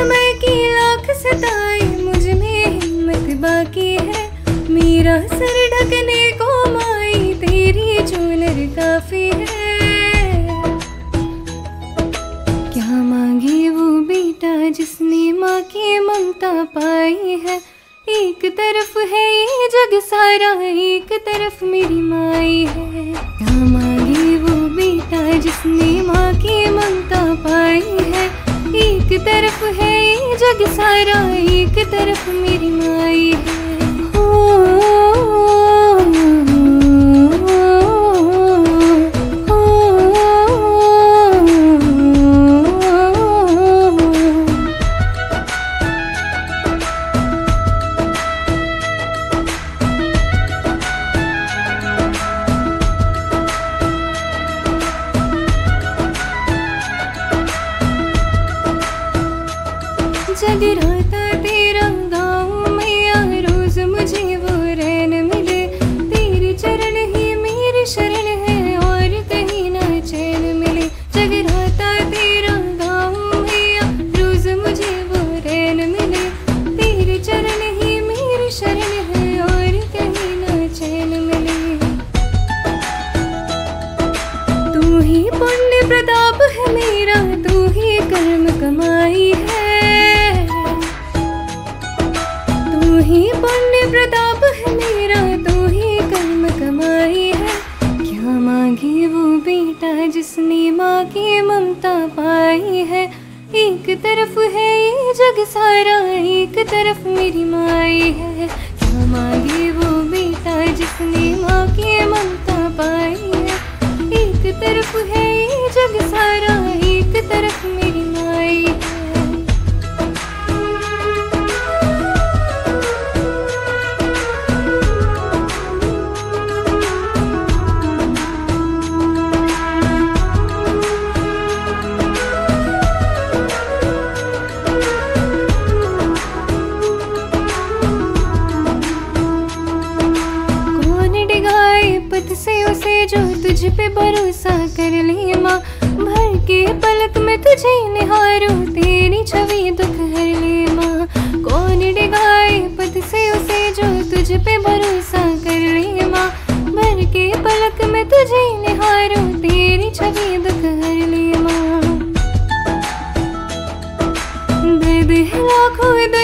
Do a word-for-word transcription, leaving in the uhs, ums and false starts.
समय की आँख सताई, मुझ में हिम्मत बाकी है। मेरा सर ढकने को माई, तेरी चूनर काफी है। क्या मांगे वो बेटा जिसने माँ की ममता पाई है। एक तरफ है ये जग सारा, एक तरफ मेरी माई है। क्या मांगे वो बेटा जिसने माँ की ममता पाई है। एक तरफ है ये जग सारा, एक तरफ मेरी माई है। ओ, जग रहता तेरा गाँव में आ, रोज मुझे वो रैन मिले। तेरे चरण ही मेरी शरण है, और कहीं ना चैन मिले। जग रहता तेरा गाँव में आ, रोज मुझे वो रैन मिले। तेरे चरण ही मेरी शरण है, और कहीं ना चैन मिले। तू ही पुण्य प्रताप है मेरा, तू ही कर्म कमाई है। ही पुण्य प्रताप है मेरा, तू ही कर्म कमाई है। क्या मांगे वो बेटा जिसने माँ की ममता पाई है। एक तरफ है ये जग सारा, एक तरफ मेरी माई है। क्या मांगे वो बेटा जिसने माँ की ममता पाई है। एक तरफ है ये जग सारा, एक तरफ मेरी माई है। उसे जो तुझ पे भरोसा कर ले माँ, भर के पलक में तुझे निहारूं, तेरी छवि दुख हर ले माँ। कौन डिगाए पद से उसे जो तुझ पे भरोसा कर ले माँ, भर के पलक में तुझे निहारूं, तेरी छवि दुख हर ले माँ। दर्द है लाखों